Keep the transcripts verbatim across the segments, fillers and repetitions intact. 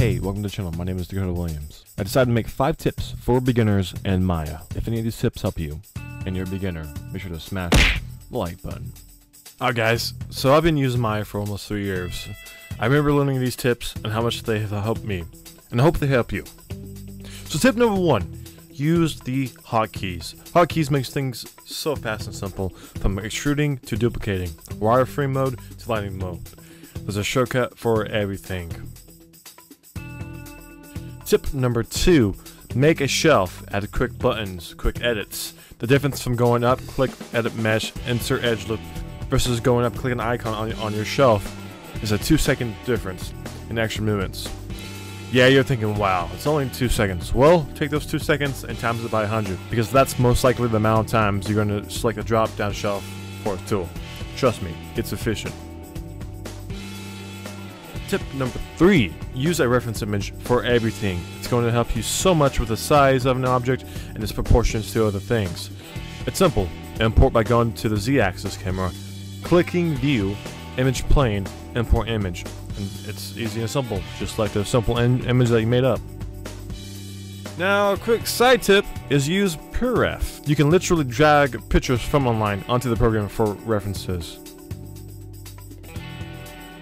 Hey, welcome to the channel. My name is Dakota Williams. I decided to make five tips for beginners and Maya. If any of these tips help you and you're a beginner, make sure to smash the like button. Alright guys, so I've been using Maya for almost three years. I remember learning these tips and how much they have helped me, and I hope they help you. So tip number one, use the hotkeys. Hotkeys makes things so fast and simple, from extruding to duplicating, wireframe mode to lighting mode. There's a shortcut for everything. Tip number two, make a shelf, add quick buttons, quick edits. The difference from going up, click, edit mesh, insert edge loop, versus going up, click an icon on, on your shelf is a two second difference in extra movements. Yeah, you're thinking, wow, it's only two seconds. Well, take those two seconds and times it by one hundred, because that's most likely the amount of times you're going to select a drop down shelf for a tool. Trust me, it's efficient. Tip number three, use a reference image for everything. It's going to help you so much with the size of an object and its proportions to other things. It's simple. Import by going to the Z axis camera, clicking view, image plane, import image. And it's easy and simple, just like the simple in image that you made up. Now, a quick side tip is use PureRef. You can literally drag pictures from online onto the program for references.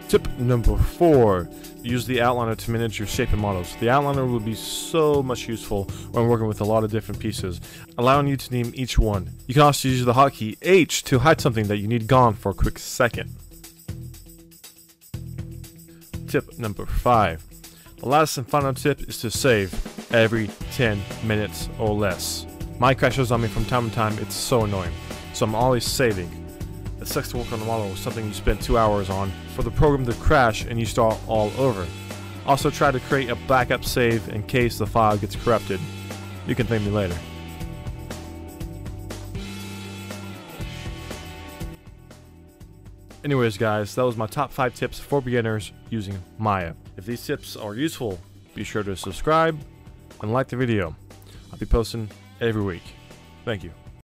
Tip number four, use the outliner to manage your shape and models. The outliner will be so much useful when working with a lot of different pieces, allowing you to name each one. You can also use the hotkey H to hide something that you need gone for a quick second. Tip number five, the last and final tip is to save every ten minutes or less. My crashes on me from time to time, it's so annoying, so I'm always saving. It sucks to work on a model with something you spent two hours on for the program to crash and you start all over. Also try to create a backup save in case the file gets corrupted. You can thank me later. Anyways guys, that was my top five tips for beginners using Maya. If these tips are useful, be sure to subscribe and like the video. I'll be posting every week. Thank you.